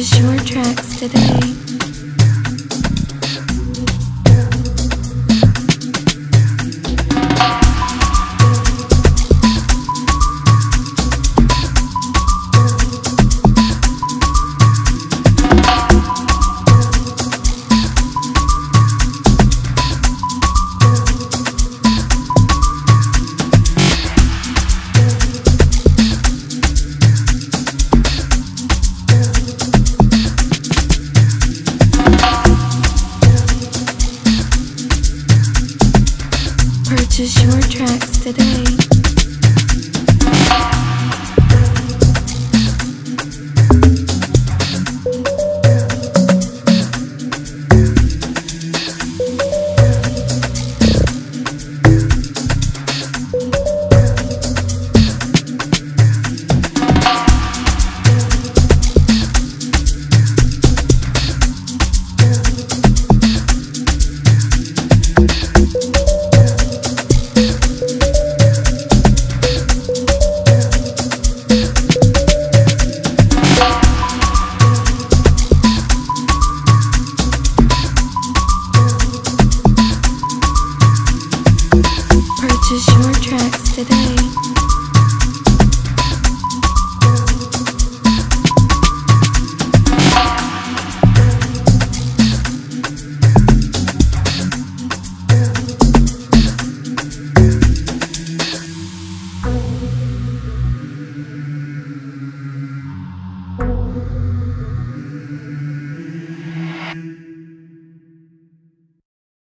This is your tracks today.